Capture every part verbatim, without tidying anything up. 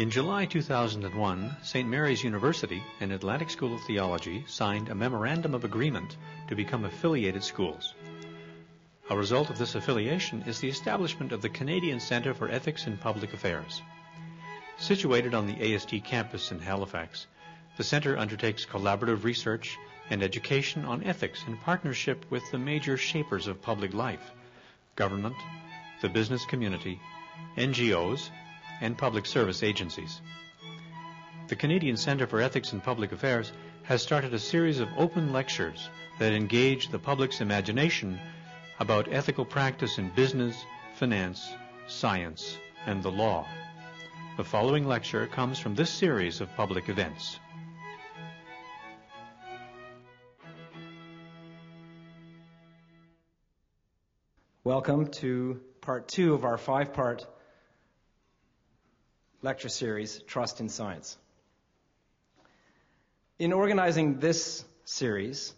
In July two thousand one, Saint Mary's University and Atlantic School of Theology signed a memorandum of agreement to become affiliated schools. A result of this affiliation is the establishment of the Canadian Centre for Ethics in Public Affairs. Situated on the A S T campus in Halifax, the centre undertakes collaborative research and education on ethics in partnership with the major shapers of public life, government, the business community, N G Os, and public service agencies. The Canadian Centre for Ethics in Public Affairs has started a series of open lectures that engage the public's imagination about ethical practice in business, finance, science, and the law. The following lecture comes from this series of public events. Welcome to part two of our five-part lecture series, Trust in Science. In organizing this series,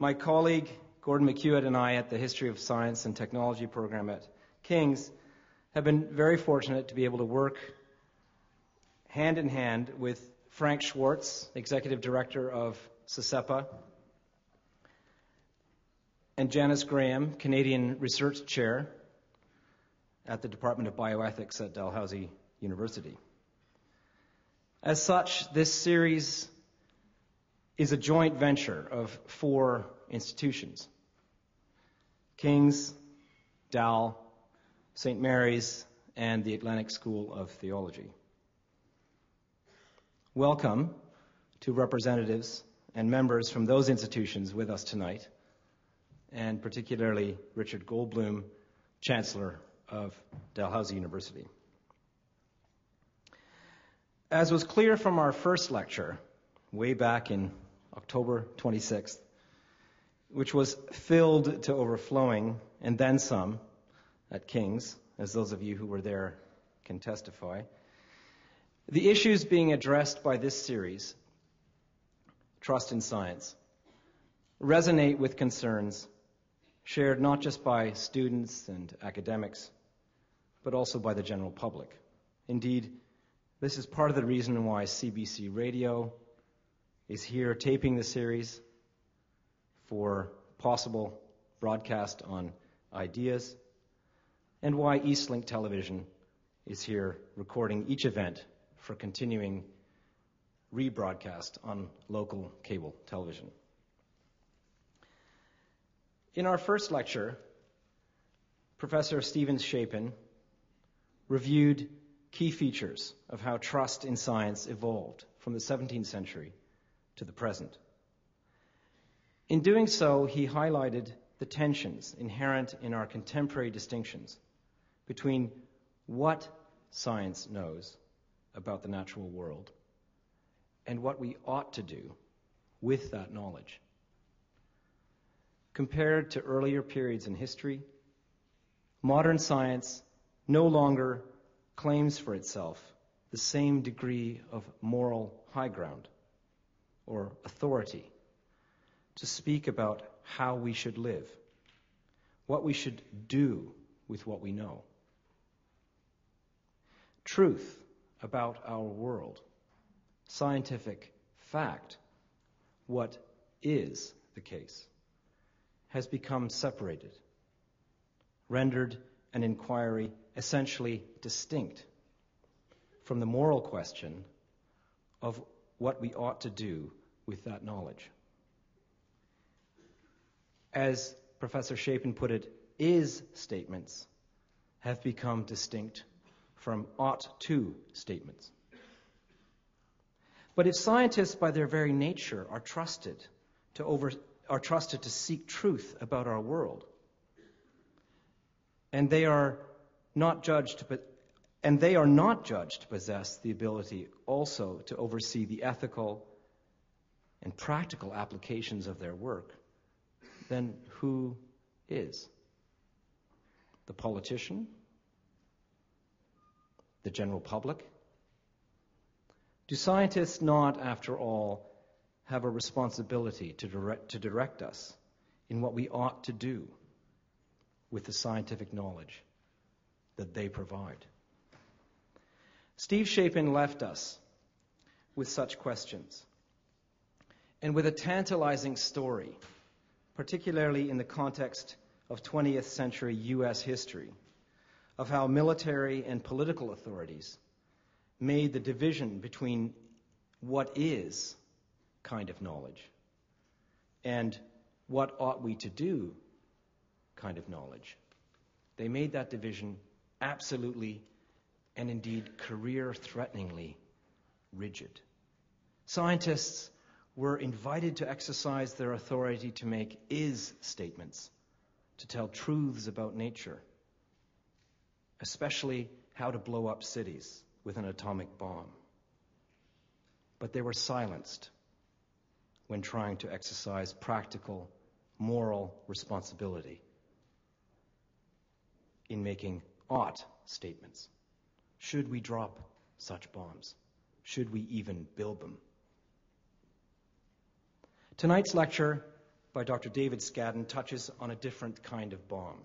my colleague Gordon McEwitt and I at the History of Science and Technology program at King's have been very fortunate to be able to work hand in hand with Frank Schwartz, Executive Director of SESEPA, and Janice Graham, Canadian Research Chair at the Department of Bioethics at Dalhousie University. As such, this series is a joint venture of four institutions: King's, Dal, Saint Mary's, and the Atlantic School of Theology. Welcome to representatives and members from those institutions with us tonight, and particularly Richard Goldbloom, Chancellor of Dalhousie University. As was clear from our first lecture, way back in October twenty-sixth, which was filled to overflowing, and then some, at King's, as those of you who were there can testify, the issues being addressed by this series, Trust in Science, resonate with concerns shared not just by students and academics, but also by the general public. Indeed, this is part of the reason why C B C Radio is here taping the series for possible broadcast on Ideas, and why Eastlink Television is here recording each event for continuing rebroadcast on local cable television. In our first lecture, Professor Stephen Shapin reviewed key features of how trust in science evolved from the seventeenth century to the present. In doing so, he highlighted the tensions inherent in our contemporary distinctions between what science knows about the natural world and what we ought to do with that knowledge. Compared to earlier periods in history, modern science no longer claims for itself the same degree of moral high ground or authority to speak about how we should live, what we should do with what we know. Truth about our world, scientific fact, what is the case, has become separated, rendered an inquiry essentially distinct from the moral question of what we ought to do with that knowledge. As Professor Shapin put it, is statements have become distinct from ought to statements. But if scientists by their very nature are trusted to over, are trusted to seek truth about our world, and they are not judged but and they are not judged to possess the ability also to oversee the ethical and practical applications of their work, then who is? The politician? The general public? Do scientists not, after all, have a responsibility to direct, to direct us in what we ought to do with the scientific knowledge that they provide? Steve Shapin left us with such questions and with a tantalizing story, particularly in the context of twentieth century U S history, of how military and political authorities made the division between what is kind of knowledge and what ought we to do kind of knowledge. They made that division absolutely and indeed career-threateningly rigid. Scientists were invited to exercise their authority to make is statements, to tell truths about nature, especially how to blow up cities with an atomic bomb. But they were silenced when trying to exercise practical, moral responsibility in making ought statements. Should we drop such bombs? Should we even build them? Tonight's lecture by Doctor David Scadden touches on a different kind of bomb,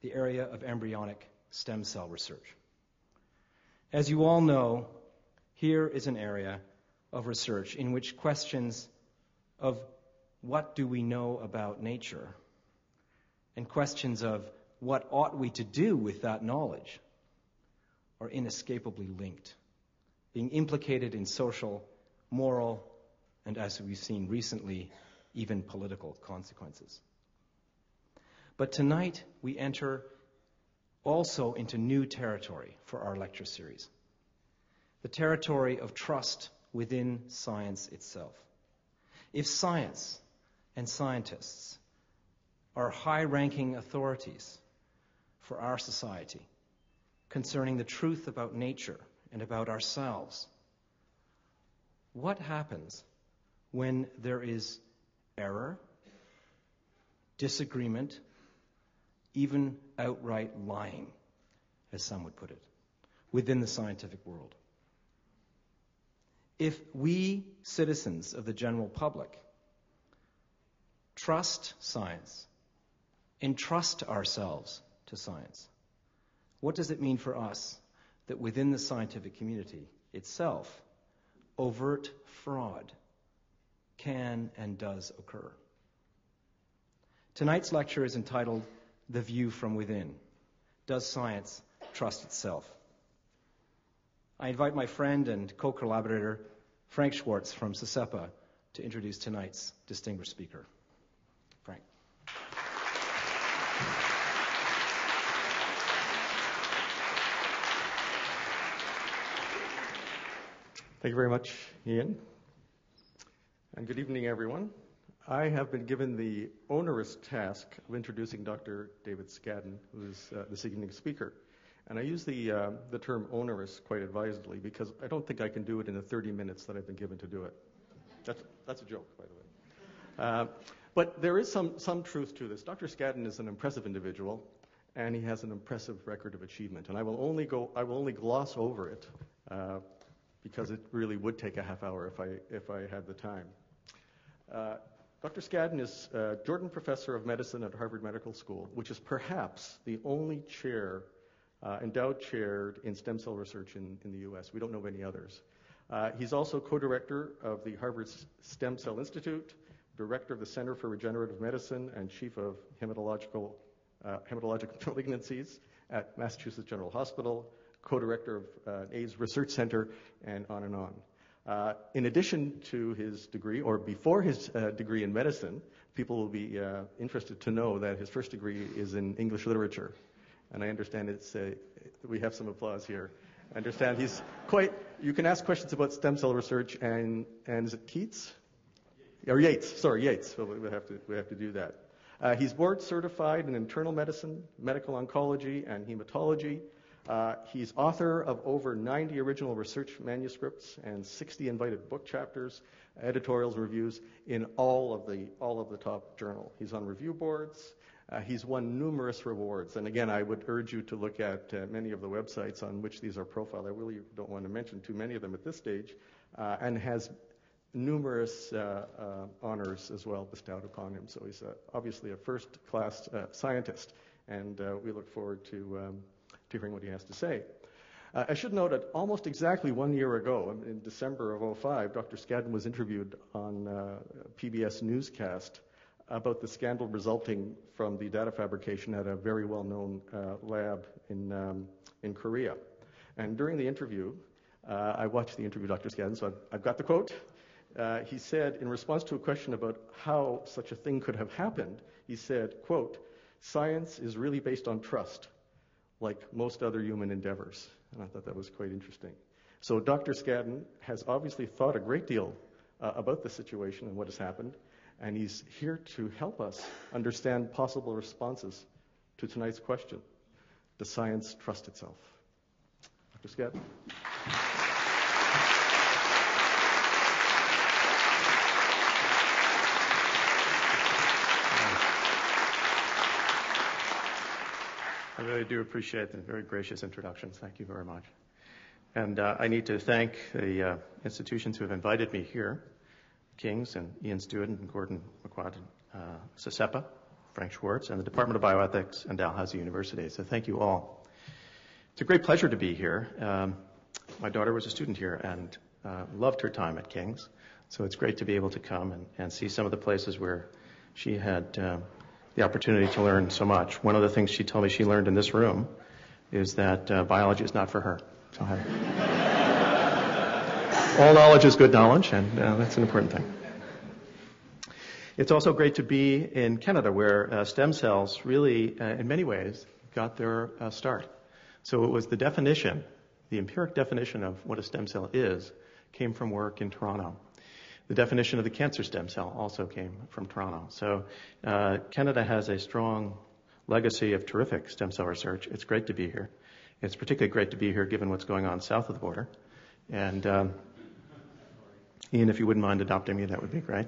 the area of embryonic stem cell research. As you all know, here is an area of research in which questions of what do we know about nature and questions of what ought we to do with that knowledge are inescapably linked, being implicated in social, moral, and as we've seen recently, even political consequences. But tonight we enter also into new territory for our lecture series, the territory of trust within science itself. If science and scientists are high-ranking authorities for our society concerning the truth about nature and about ourselves, what happens when there is error, disagreement, even outright lying, as some would put it, within the scientific world? If we, citizens of the general public, trust science, entrust ourselves to science, what does it mean for us that within the scientific community itself, overt fraud can and does occur? Tonight's lecture is entitled "The View from Within: Does Science Trust Itself?" I invite my friend and co-collaborator Frank Schwartz from SECEPA to introduce tonight's distinguished speaker. Frank. Thank you very much, Ian. And good evening, everyone. I have been given the onerous task of introducing Doctor David Scadden, who is uh, this evening's speaker. And I use the, uh, the term onerous quite advisedly because I don't think I can do it in the thirty minutes that I've been given to do it. That's, that's a joke, by the way. Uh, but there is some, some truth to this. Doctor Scadden is an impressive individual, and he has an impressive record of achievement. And I will only, go, I will only gloss over it uh, because it really would take a half hour if I, if I had the time. Uh, Doctor Scadden is uh, Jordan Professor of Medicine at Harvard Medical School, which is perhaps the only chair Uh, endowed chair in stem cell research in, in the U S We don't know any others. Uh, he's also co-director of the Harvard Stem Cell Institute, director of the Center for Regenerative Medicine, and chief of hematological, uh, hematologic malignancies at Massachusetts General Hospital, co-director of uh, AIDS research center, and on and on. Uh, in addition to his degree, or before his uh, degree in medicine, people will be uh, interested to know that his first degree is in English literature. And I understand it's a, we have some applause here. I understand he's quite, you can ask questions about stem cell research and, and is it Keats? Yates. Or Yates, sorry, Yates. So we have to, we have to do that. Uh, he's board certified in internal medicine, medical oncology, and hematology. Uh, he's author of over ninety original research manuscripts and sixty invited book chapters, editorials, reviews in all of the, all of the top journal. He's on review boards. Uh, he's won numerous rewards, and again, I would urge you to look at uh, many of the websites on which these are profiled. I really don't want to mention too many of them at this stage, uh, and has numerous uh, uh, honors as well bestowed upon him. So he's uh, obviously a first-class uh, scientist, and uh, we look forward to, um, to hearing what he has to say. Uh, I should note that almost exactly one year ago, in December of oh five, Doctor Scadden was interviewed on uh, P B S Newscast about the scandal resulting from the data fabrication at a very well-known uh, lab in um, in Korea. And during the interview, uh, I watched the interview, Doctor Scadden, so I've, I've got the quote. Uh, he said, in response to a question about how such a thing could have happened, he said, quote, "Science is really based on trust, like most other human endeavors." And I thought that was quite interesting. So Doctor Scadden has obviously thought a great deal uh, about the situation and what has happened, and he's here to help us understand possible responses to tonight's question. Does science trust itself? Doctor Scadden. I really do appreciate the very gracious introductions. Thank you very much. And uh, I need to thank the uh, institutions who have invited me here, King's and Ian Stewart and Gordon McQuadden, uh, SESEPA, Frank Schwartz, and the Department of Bioethics and Dalhousie University. So thank you all. It's a great pleasure to be here. Um, my daughter was a student here and uh, loved her time at King's. So it's great to be able to come and, and see some of the places where she had uh, the opportunity to learn so much. One of the things she told me she learned in this room is that uh, biology is not for her. So I... All knowledge is good knowledge, and uh, that's an important thing. It's also great to be in Canada, where uh, stem cells really, uh, in many ways, got their uh, start. So it was the definition, the empiric definition of what a stem cell is, came from work in Toronto. The definition of the cancer stem cell also came from Toronto. So uh, Canada has a strong legacy of terrific stem cell research. It's great to be here. It's particularly great to be here given what's going on south of the border. And... Um, Ian, if you wouldn't mind adopting me, that would be great.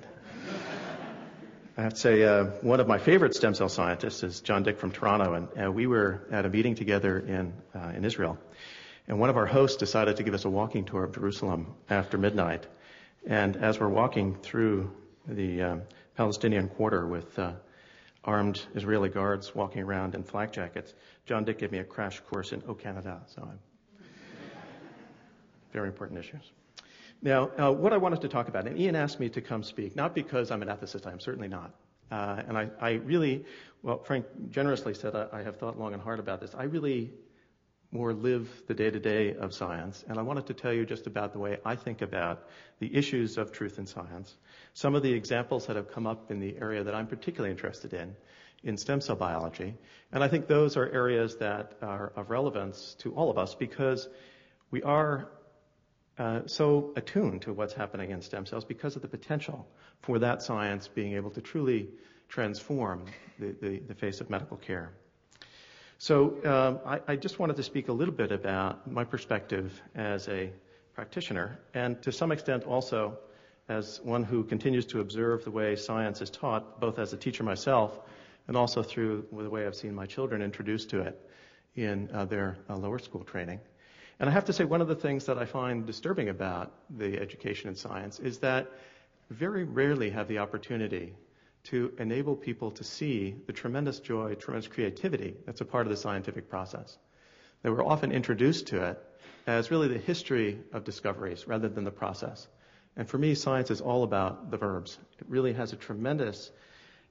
I have to say, uh, one of my favorite stem cell scientists is John Dick from Toronto, and uh, we were at a meeting together in uh, in Israel, and one of our hosts decided to give us a walking tour of Jerusalem after midnight. And as we're walking through the um, Palestinian quarter with uh, armed Israeli guards walking around in flak jackets, John Dick gave me a crash course in O Canada, so I'm very important issues. Now, uh, what I wanted to talk about, and Ian asked me to come speak, not because I'm an ethicist, I'm certainly not. Uh, and I, I really, well, Frank generously said I, I have thought long and hard about this. I really more live the day-to-day of science, and I wanted to tell you just about the way I think about the issues of truth in science, some of the examples that have come up in the area that I'm particularly interested in, in stem cell biology. And I think those are areas that are of relevance to all of us because we are... Uh, so attuned to what's happening in stem cells because of the potential for that science being able to truly transform the, the, the face of medical care. So um, I, I just wanted to speak a little bit about my perspective as a practitioner and to some extent also as one who continues to observe the way science is taught, both as a teacher myself and also through the way I've seen my children introduced to it in uh, their uh, lower school training. And I have to say one of the things that I find disturbing about the education in science is that very rarely have the opportunity to enable people to see the tremendous joy, tremendous creativity that's a part of the scientific process. They were often introduced to it as really the history of discoveries rather than the process. And for me, science is all about the verbs. It really has a tremendous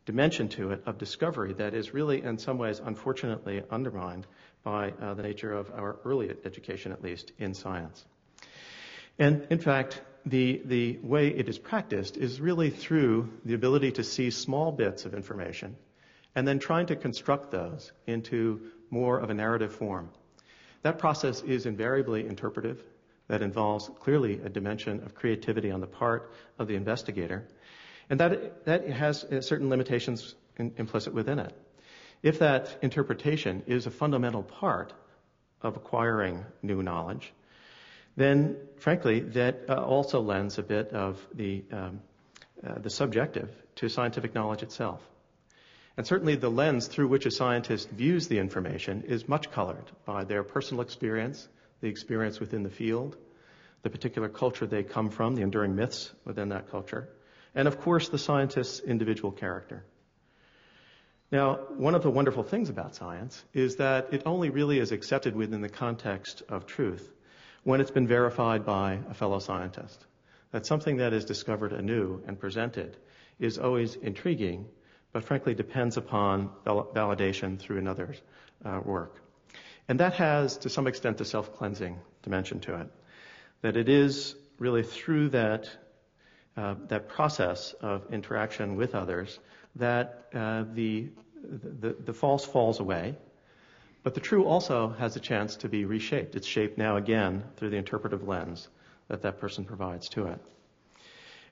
dimension to it of discovery that is really in some ways unfortunately undermined by uh, the nature of our early education, at least, in science. And in fact, the, the way it is practiced is really through the ability to see small bits of information and then trying to construct those into more of a narrative form. That process is invariably interpretive. That involves clearly a dimension of creativity on the part of the investigator. And that, that has certain limitations in, implicit within it. If that interpretation is a fundamental part of acquiring new knowledge, then, frankly, that uh, also lends a bit of the, um, uh, the subjective to scientific knowledge itself. And certainly the lens through which a scientist views the information is much colored by their personal experience, the experience within the field, the particular culture they come from, the enduring myths within that culture, and, of course, the scientist's individual character. Now, one of the wonderful things about science is that it only really is accepted within the context of truth when it's been verified by a fellow scientist. That something that is discovered anew and presented is always intriguing, but frankly depends upon val- validation through another's uh, work. And that has, to some extent, the self-cleansing dimension to it, that it is really through that uh, that process of interaction with others that uh, the, the the false falls away, but the true also has a chance to be reshaped. It's shaped now again through the interpretive lens that that person provides to it.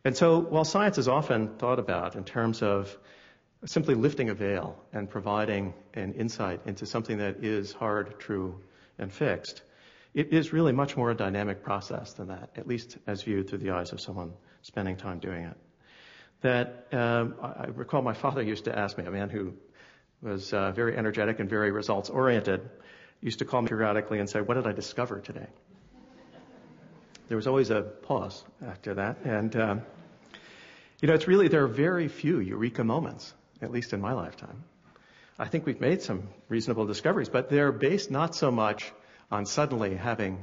And so while science is often thought about in terms of simply lifting a veil and providing an insight into something that is hard, true, and fixed, it is really much more a dynamic process than that, at least as viewed through the eyes of someone spending time doing it. That um, I recall my father used to ask me, a man who was uh, very energetic and very results-oriented, used to call me periodically and say, "What did I discover today?" There was always a pause after that. And, um, you know, it's really, there are very few eureka moments, at least in my lifetime. I think we've made some reasonable discoveries, but they're based not so much on suddenly having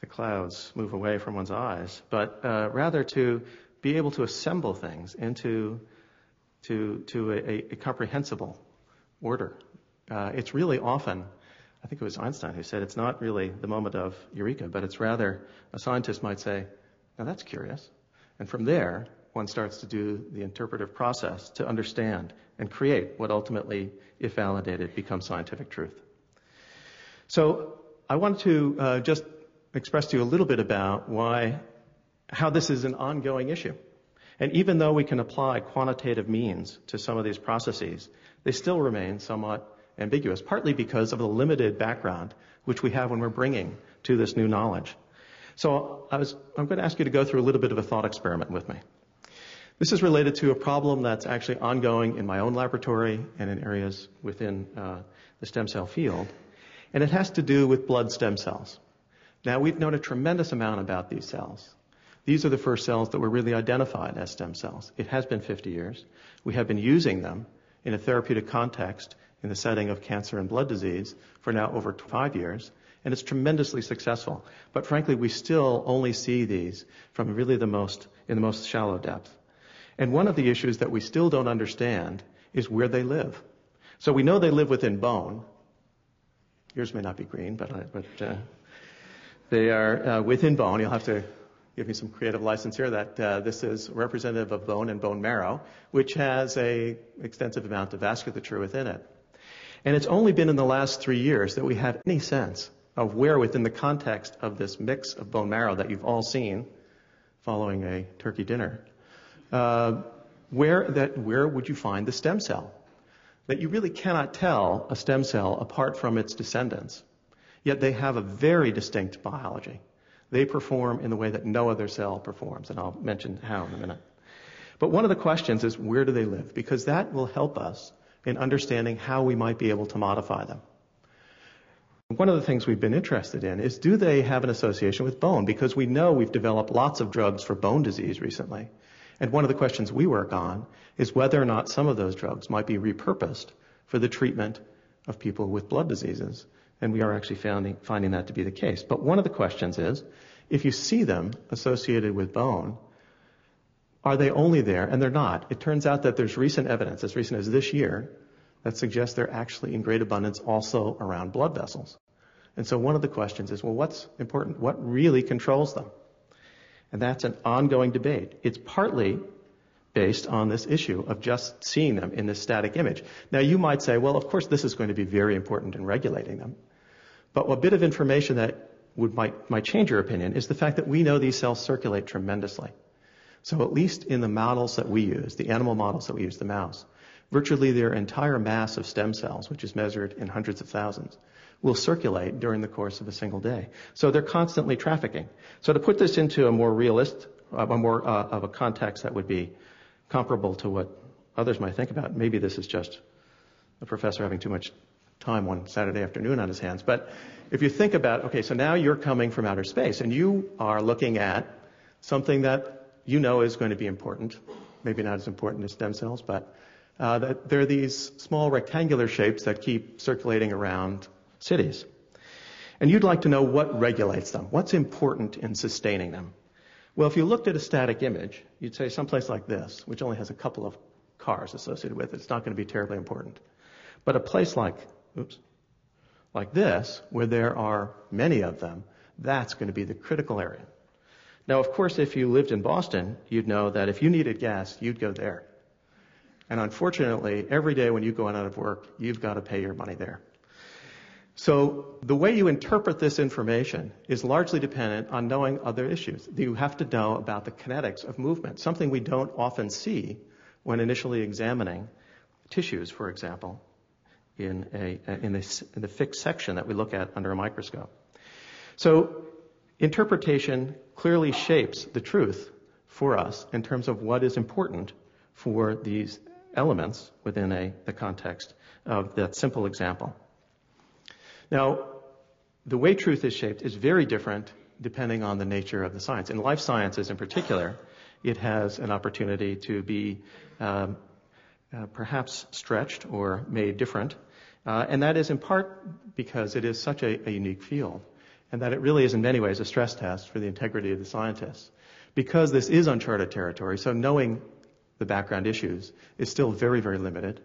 the clouds move away from one's eyes, but uh, rather to be able to assemble things into to, to a, a comprehensible order. Uh, it's really often, I think it was Einstein who said, it's not really the moment of eureka, but it's rather a scientist might say, "Now that's curious." And from there, one starts to do the interpretive process to understand and create what ultimately, if validated, becomes scientific truth. So I wanted to uh, just express to you a little bit about why, how this is an ongoing issue. And even though we can apply quantitative means to some of these processes, they still remain somewhat ambiguous, partly because of the limited background which we have when we're bringing to this new knowledge. So I was, I'm going to ask you to go through a little bit of a thought experiment with me. This is related to a problem that's actually ongoing in my own laboratory and in areas within uh, the stem cell field, and it has to do with blood stem cells. Now, we've known a tremendous amount about these cells. These are the first cells that were really identified as stem cells. It has been fifty years. We have been using them in a therapeutic context in the setting of cancer and blood disease for now over five years, and it's tremendously successful. But frankly, we still only see these from really the most, in the most shallow depth. And one of the issues that we still don't understand is where they live. So we know they live within bone. Yours may not be green, but, I, but uh, they are uh, within bone. You'll have to give me some creative license here that uh, this is representative of bone and bone marrow, which has a extensive amount of vasculature within it. And it's only been in the last three years that we have any sense of where within the context of this mix of bone marrow that you've all seen following a turkey dinner, uh, where that where would you find the stem cell? That you really cannot tell a stem cell apart from its descendants. Yet they have a very distinct biology. They perform in the way that no other cell performs, and I'll mention how in a minute. But one of the questions is, where do they live? Because that will help us in understanding how we might be able to modify them. One of the things we've been interested in is, do they have an association with bone? Because we know we've developed lots of drugs for bone disease recently. And one of the questions we work on is whether or not some of those drugs might be repurposed for the treatment of people with blood diseases. And we are actually finding, finding that to be the case. But one of the questions is, if you see them associated with bone, are they only there? And they're not. It turns out that there's recent evidence, as recent as this year, that suggests they're actually in great abundance also around blood vessels. And so one of the questions is, well, what's important? What really controls them? And that's an ongoing debate. It's partly based on this issue of just seeing them in this static image. Now, you might say, well, of course, this is going to be very important in regulating them. But a bit of information that would might, might change your opinion is the fact that we know these cells circulate tremendously. So at least in the models that we use, the animal models that we use, the mouse, virtually their entire mass of stem cells, which is measured in hundreds of thousands, will circulate during the course of a single day. So they're constantly trafficking. So to put this into a more realist, a more uh, of a context that would be comparable to what others might think about, maybe this is just a professor having too much time one Saturday afternoon on his hands. But if you think about, okay, so now you're coming from outer space and you are looking at something that you know is going to be important, maybe not as important as stem cells, but uh, that there are these small rectangular shapes that keep circulating around cities. And you'd like to know what regulates them, what's important in sustaining them. Well, if you looked at a static image, you'd say someplace like this, which only has a couple of cars associated with it, it's not going to be terribly important. But a place like, oops, like this, where there are many of them, that's going to be the critical area. Now, of course, if you lived in Boston, you'd know that if you needed gas, you'd go there. And unfortunately, every day when you go out of work, you've got to pay your money there. So the way you interpret this information is largely dependent on knowing other issues. You have to know about the kinetics of movement, something we don't often see when initially examining tissues, for example, in a, in the, in the fixed section that we look at under a microscope. So interpretation clearly shapes the truth for us in terms of what is important for these elements within a, the context of that simple example. Now, the way truth is shaped is very different depending on the nature of the science. In life sciences in particular, it has an opportunity to be um, uh, perhaps stretched or made different, uh, and that is in part because it is such a, a unique field, and that it really is in many ways a stress test for the integrity of the scientists. Because this is uncharted territory, so knowing the background issues is still very, very limited.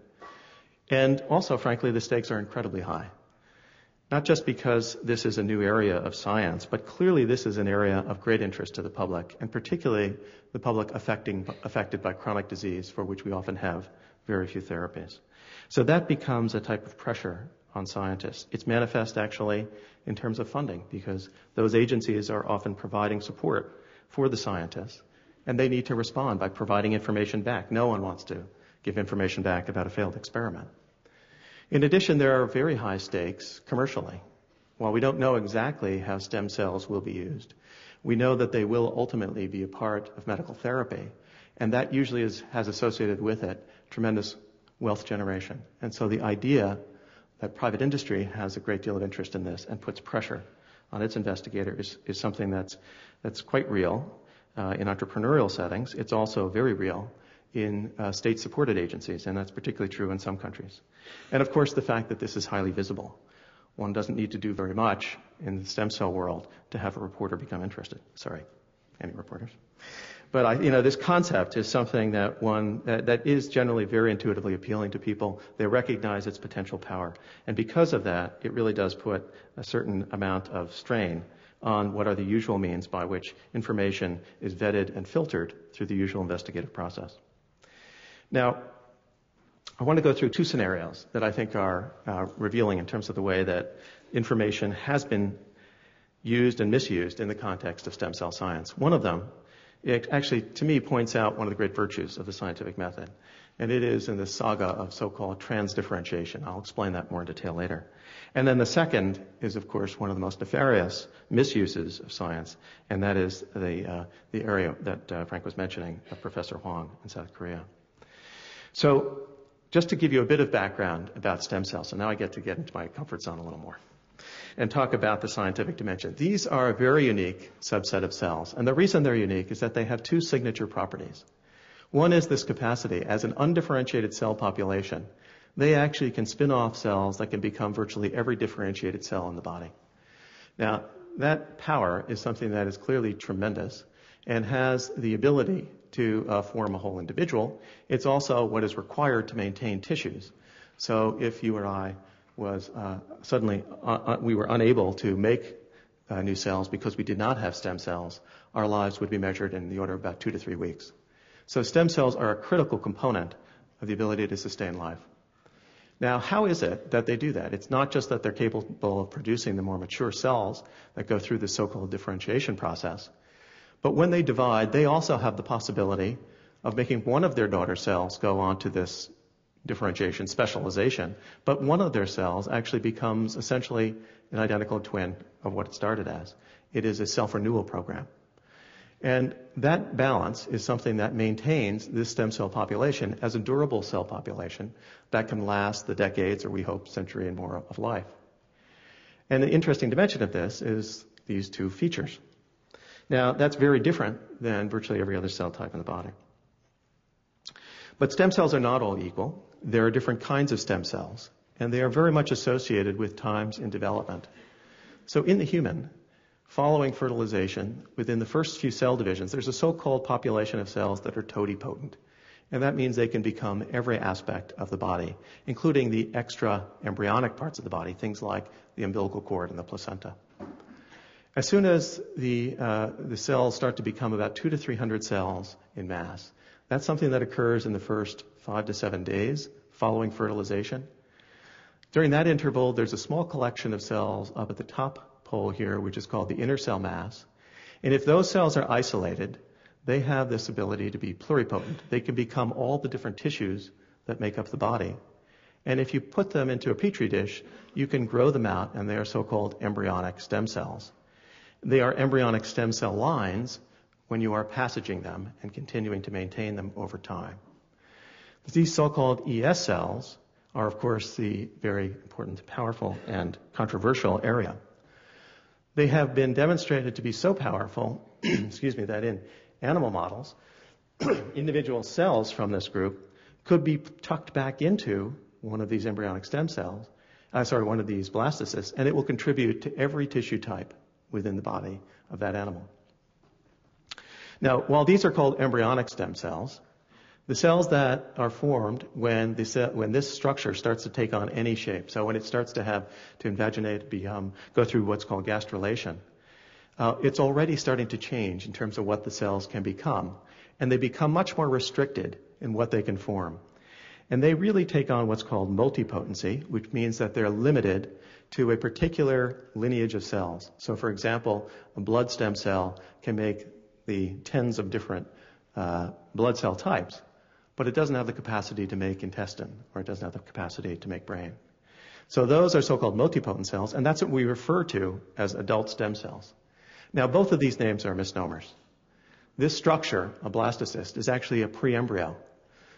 And also, frankly, the stakes are incredibly high. Not just because this is a new area of science, but clearly this is an area of great interest to the public, and particularly the public affecting, affected by chronic disease, for which we often have very few therapies. So that becomes a type of pressure on scientists. It's manifest actually in terms of funding, because those agencies are often providing support for the scientists, and they need to respond by providing information back. No one wants to give information back about a failed experiment. In addition, there are very high stakes commercially. While we don't know exactly how stem cells will be used, we know that they will ultimately be a part of medical therapy, and that usually is, has associated with it tremendous wealth generation. And so the idea that private industry has a great deal of interest in this and puts pressure on its investigators is, is something that's, that's quite real uh, in entrepreneurial settings. It's also very real in uh, state-supported agencies, and that's particularly true in some countries. And of course, the fact that this is highly visible. One doesn't need to do very much in the stem cell world to have a reporter become interested. Sorry, any reporters. But I, you know, this concept is something that one that, that is generally very intuitively appealing to people. They recognize its potential power, and because of that, it really does put a certain amount of strain on what are the usual means by which information is vetted and filtered through the usual investigative process. Now, I want to go through two scenarios that I think are uh, revealing in terms of the way that information has been used and misused in the context of stem cell science. One of them, it actually, to me, points out one of the great virtues of the scientific method, and it is in the saga of so-called transdifferentiation. I'll explain that more in detail later. And then the second is, of course, one of the most nefarious misuses of science, and that is the, uh, the area that uh, Frank was mentioning of Professor Hwang in South Korea. So just to give you a bit of background about stem cells, and now I get to get into my comfort zone a little more and talk about the scientific dimension. These are a very unique subset of cells, and the reason they're unique is that they have two signature properties. One is this capacity. As an undifferentiated cell population, they actually can spin off cells that can become virtually every differentiated cell in the body. Now, that power is something that is clearly tremendous and has the ability to uh, form a whole individual. It's also what is required to maintain tissues. So if you or I was uh, suddenly, uh, we were unable to make uh, new cells because we did not have stem cells, our lives would be measured in the order of about two to three weeks. So stem cells are a critical component of the ability to sustain life. Now, how is it that they do that? It's not just that they're capable of producing the more mature cells that go through the so-called differentiation process, but when they divide, they also have the possibility of making one of their daughter cells go on to this differentiation specialization, but one of their cells actually becomes essentially an identical twin of what it started as. It is a self-renewal program. And that balance is something that maintains this stem cell population as a durable cell population that can last the decades, or we hope century and more, of life. And the interesting dimension of this is these two features. Now, that's very different than virtually every other cell type in the body. But stem cells are not all equal. There are different kinds of stem cells, and they are very much associated with times in development. So in the human, following fertilization, within the first few cell divisions, there's a so-called population of cells that are totipotent. And that means they can become every aspect of the body, including the extra embryonic parts of the body, things like the umbilical cord and the placenta. As soon as the, uh, the cells start to become about two to three hundred cells in mass, that's something that occurs in the first five to seven days following fertilization. During that interval, there's a small collection of cells up at the top pole here, which is called the inner cell mass. And if those cells are isolated, they have this ability to be pluripotent. They can become all the different tissues that make up the body. And if you put them into a petri dish, you can grow them out, and they are so-called embryonic stem cells. They are embryonic stem cell lines when you are passaging them and continuing to maintain them over time. These so-called E S cells are, of course, the very important, powerful, and controversial area. They have been demonstrated to be so powerful, excuse me, that in animal models, individual cells from this group could be tucked back into one of these embryonic stem cells, uh, sorry, one of these blastocysts, and it will contribute to every tissue type within the body of that animal. Now, while these are called embryonic stem cells, the cells that are formed when, the cell, when this structure starts to take on any shape, so when it starts to have to invaginate, become, go through what's called gastrulation, Uh, it's already starting to change in terms of what the cells can become, and they become much more restricted in what they can form. And they really take on what's called multipotency, which means that they're limited to a particular lineage of cells. So, for example, a blood stem cell can make the tens of different uh, blood cell types, but it doesn't have the capacity to make intestine, or it doesn't have the capacity to make brain. So those are so-called multipotent cells, and that's what we refer to as adult stem cells. Now, both of these names are misnomers. This structure, a blastocyst, is actually a pre-embryo.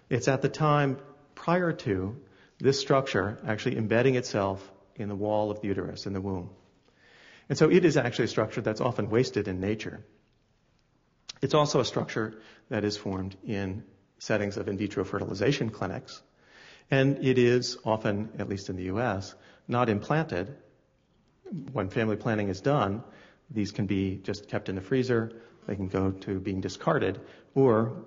It's at the time prior to this structure actually embedding itself in the wall of the uterus, in the womb. And so it is actually a structure that's often wasted in nature. It's also a structure that is formed in settings of in vitro fertilization clinics. And it is often, at least in the U S, not implanted. When family planning is done, these can be just kept in the freezer, they can go to being discarded, or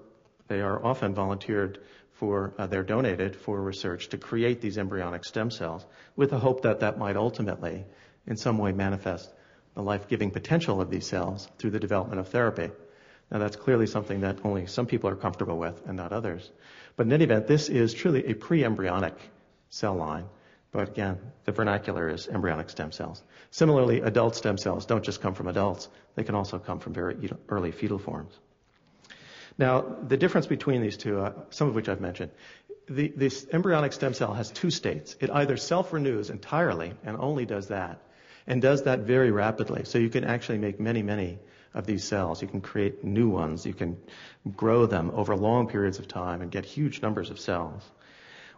they are often volunteered for, uh, they're donated for research to create these embryonic stem cells with the hope that that might ultimately in some way manifest the life-giving potential of these cells through the development of therapy. Now that's clearly something that only some people are comfortable with and not others. But in any event, this is truly a pre-embryonic cell line. But again, the vernacular is embryonic stem cells. Similarly, adult stem cells don't just come from adults. They can also come from very early fetal forms. Now, the difference between these two, uh, some of which I've mentioned, the, this embryonic stem cell has two states. It either self-renews entirely and only does that, and does that very rapidly. So you can actually make many, many of these cells. You can create new ones. You can grow them over long periods of time and get huge numbers of cells.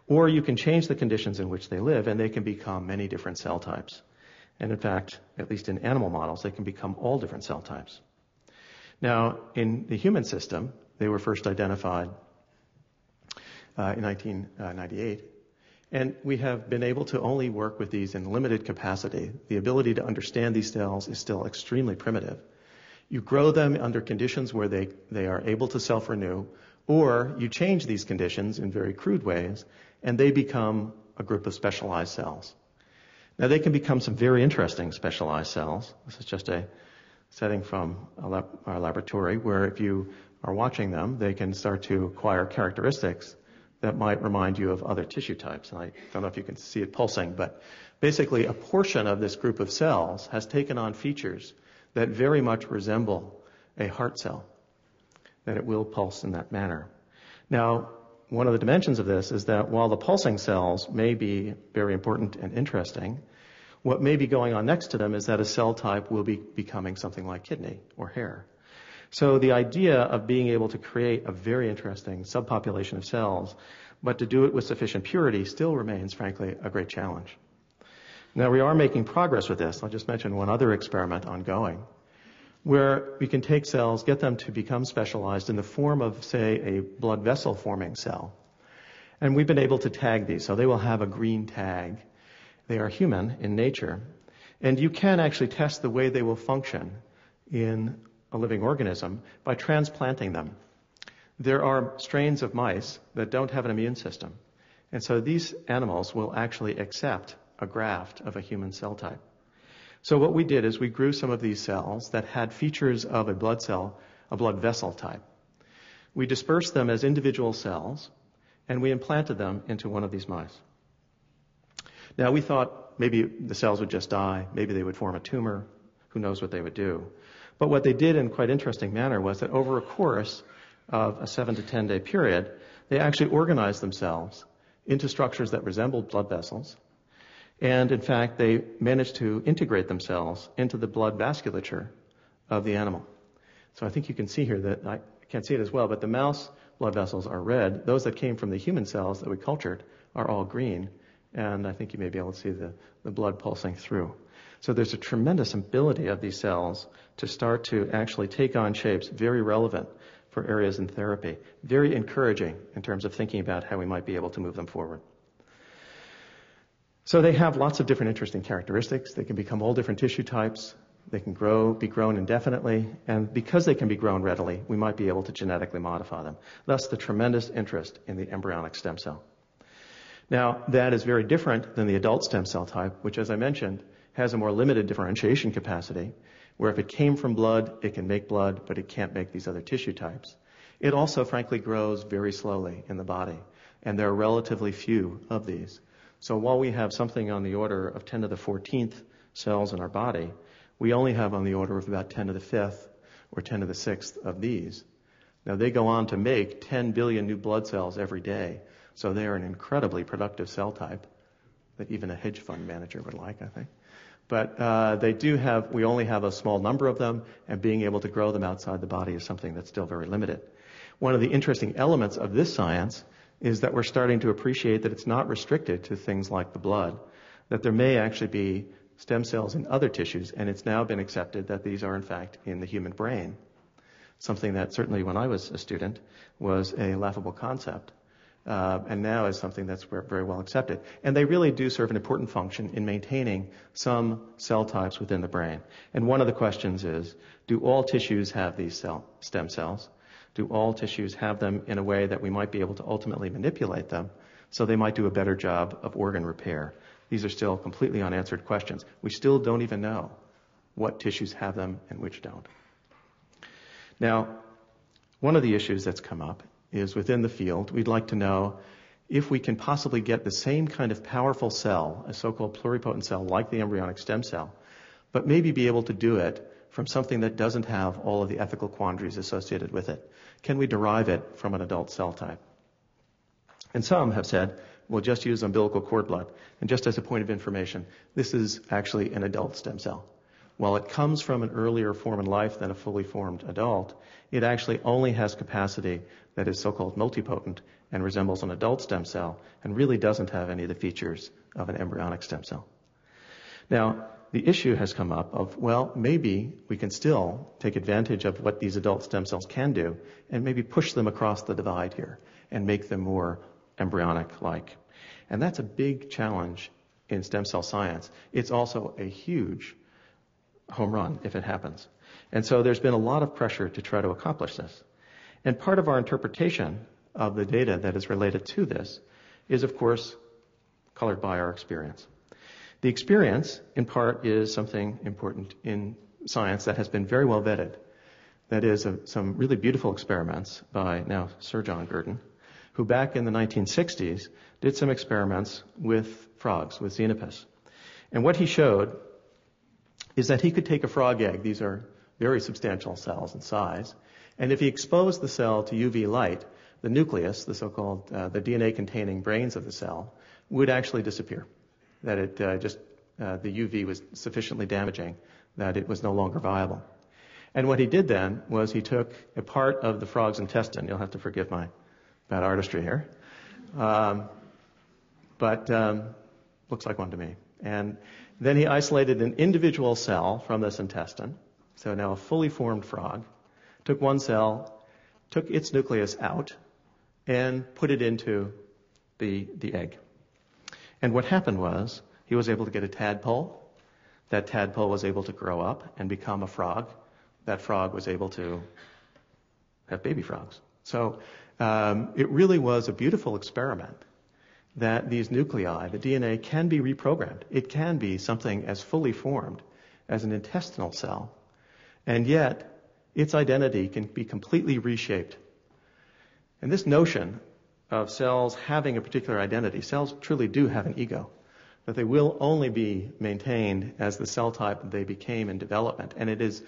Or you can change the conditions in which they live, and they can become many different cell types. And in fact, at least in animal models, they can become all different cell types. Now, in the human system, they were first identified uh, in nineteen ninety-eight. And we have been able to only work with these in limited capacity. The ability to understand these cells is still extremely primitive. You grow them under conditions where they, they are able to self-renew, or you change these conditions in very crude ways, and they become a group of specialized cells. Now, they can become some very interesting specialized cells. This is just a setting from our laboratory where if you are watching them, they can start to acquire characteristics that might remind you of other tissue types. And I don't know if you can see it pulsing, but basically a portion of this group of cells has taken on features that very much resemble a heart cell, that it will pulse in that manner. Now, one of the dimensions of this is that while the pulsing cells may be very important and interesting, what may be going on next to them is that a cell type will be becoming something like kidney or hair. So the idea of being able to create a very interesting subpopulation of cells, but to do it with sufficient purity still remains, frankly, a great challenge. Now, we are making progress with this. I'll just mention one other experiment ongoing, where we can take cells, get them to become specialized in the form of, say, a blood vessel-forming cell. And we've been able to tag these, so they will have a green tag. They are human in nature. And you can actually test the way they will function in a living organism by transplanting them. There are strains of mice that don't have an immune system. And so these animals will actually accept a graft of a human cell type. So what we did is we grew some of these cells that had features of a blood cell, a blood vessel type. We dispersed them as individual cells, and we implanted them into one of these mice. Now, we thought maybe the cells would just die, maybe they would form a tumor, who knows what they would do. But what they did in quite interesting manner was that over a course of a seven to ten day period, they actually organized themselves into structures that resembled blood vessels. And in fact, they managed to integrate themselves into the blood vasculature of the animal. So I think you can see here that, I can't see it as well, but the mouse blood vessels are red. Those that came from the human cells that we cultured are all green. And I think you may be able to see the, the blood pulsing through. So there's a tremendous ability of these cells to start to actually take on shapes very relevant for areas in therapy. Very encouraging in terms of thinking about how we might be able to move them forward. So they have lots of different interesting characteristics. They can become all different tissue types. They can grow, be grown indefinitely. And because they can be grown readily, we might be able to genetically modify them. Thus the tremendous interest in the embryonic stem cell. Now, that is very different than the adult stem cell type, which, as I mentioned, has a more limited differentiation capacity, where if it came from blood, it can make blood, but it can't make these other tissue types. It also, frankly, grows very slowly in the body, and there are relatively few of these. So while we have something on the order of ten to the fourteenth cells in our body, we only have on the order of about ten to the fifth or ten to the sixth of these. Now, they go on to make ten billion new blood cells every day, so they are an incredibly productive cell type that even a hedge fund manager would like, I think. But uh, they do have, we only have a small number of them, and being able to grow them outside the body is something that's still very limited. One of the interesting elements of this science is that we're starting to appreciate that it's not restricted to things like the blood, that there may actually be stem cells in other tissues, and it's now been accepted that these are, in fact, in the human brain. Something that certainly when I was a student was a laughable concept. Uh, and now is something that's very well accepted. And they really do serve an important function in maintaining some cell types within the brain. And one of the questions is, do all tissues have these cell, stem cells? Do all tissues have them in a way that we might be able to ultimately manipulate them so they might do a better job of organ repair? These are still completely unanswered questions. We still don't even know what tissues have them and which don't. Now, one of the issues that's come up is within the field, we'd like to know if we can possibly get the same kind of powerful cell, a so-called pluripotent cell like the embryonic stem cell, but maybe be able to do it from something that doesn't have all of the ethical quandaries associated with it. Can we derive it from an adult cell type? And some have said, we'll just use umbilical cord blood. And just as a point of information, this is actually an adult stem cell. While it comes from an earlier form in life than a fully formed adult, it actually only has capacity that is so-called multipotent and resembles an adult stem cell and really doesn't have any of the features of an embryonic stem cell. Now, the issue has come up of, well, maybe we can still take advantage of what these adult stem cells can do and maybe push them across the divide here and make them more embryonic-like. And that's a big challenge in stem cell science. It's also a huge home run if it happens. And so there's been a lot of pressure to try to accomplish this. And part of our interpretation of the data that is related to this is, of course, colored by our experience. The experience, in part, is something important in science that has been very well vetted. That is, uh, some really beautiful experiments by now Sir John Gurdon, who back in the nineteen sixties did some experiments with frogs, with Xenopus. And what he showed is that he could take a frog egg, these are very substantial cells in size, and if he exposed the cell to U V light, the nucleus, the so-called, uh, the D N A-containing brains of the cell, would actually disappear. That it uh, just, uh, the U V was sufficiently damaging that it was no longer viable. And what he did then was he took a part of the frog's intestine, you'll have to forgive my bad artistry here, um, but um, looks like one to me. And then he isolated an individual cell from this intestine, so now a fully formed frog, took one cell, took its nucleus out, and put it into the, the egg. And what happened was he was able to get a tadpole. That tadpole was able to grow up and become a frog. That frog was able to have baby frogs. So um, it really was a beautiful experiment that these nuclei, the D N A, can be reprogrammed. It can be something as fully formed as an intestinal cell, and yet its identity can be completely reshaped. And this notion of cells having a particular identity, cells truly do have an ego, that they will only be maintained as the cell type that they became in development, and it is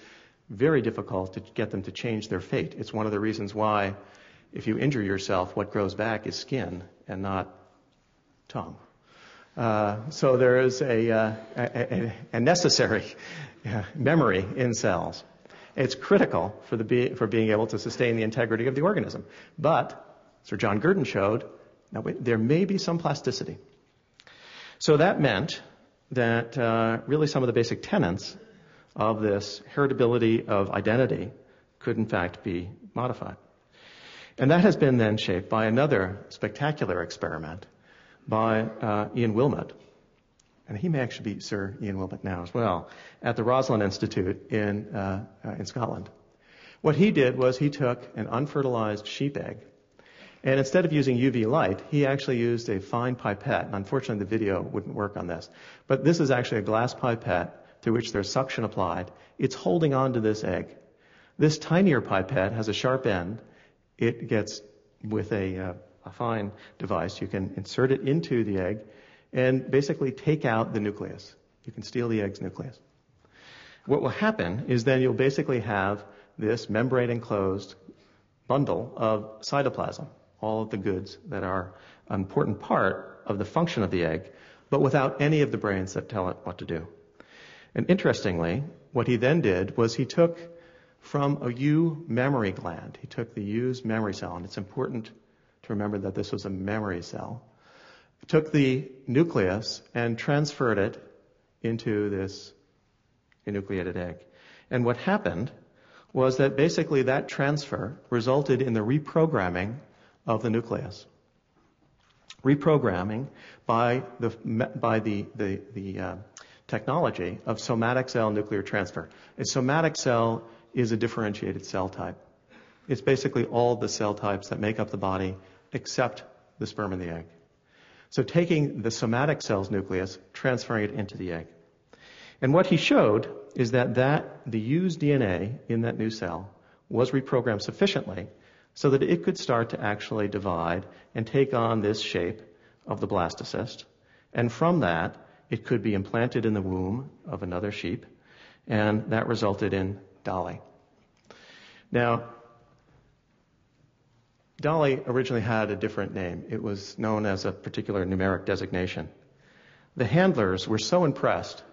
very difficult to get them to change their fate. It's one of the reasons why, if you injure yourself, what grows back is skin and not tongue. Uh, so there is a, uh, a, a necessary memory in cells. It's critical for the be- for being able to sustain the integrity of the organism. But Sir John Gurdon showed now there may be some plasticity. So that meant that uh, really some of the basic tenets of this heritability of identity could in fact be modified. And that has been then shaped by another spectacular experiment by uh, Ian Wilmut, and he may actually be Sir Ian Wilmut now as well, at the Roslin Institute in uh, uh, in Scotland. What he did was he took an unfertilized sheep egg, and instead of using U V light, he actually used a fine pipette. And unfortunately, the video wouldn't work on this, but this is actually a glass pipette to which there's suction applied. It's holding on to this egg. This tinier pipette has a sharp end. It gets with a uh, a fine device. You can insert it into the egg and basically take out the nucleus. You can steal the egg's nucleus. What will happen is then you'll basically have this membrane-enclosed bundle of cytoplasm, all of the goods that are an important part of the function of the egg, but without any of the brains that tell it what to do. And interestingly, what he then did was he took from a ewe memory gland, he took the ew's memory cell, and it's important to remember that this was a memory cell, took the nucleus and transferred it into this enucleated egg. And what happened was that basically that transfer resulted in the reprogramming of the nucleus. Reprogramming by the by the the, the uh, technology of somatic cell nuclear transfer. A somatic cell is a differentiated cell type. It's basically all the cell types that make up the body except the sperm and the egg. So taking the somatic cell's nucleus, transferring it into the egg. And what he showed is that, that the U's D N A in that new cell was reprogrammed sufficiently so that it could start to actually divide and take on this shape of the blastocyst. And from that, it could be implanted in the womb of another sheep, and that resulted in Dolly. Now, Dolly originally had a different name. It was known as a particular numeric designation. The handlers were so impressed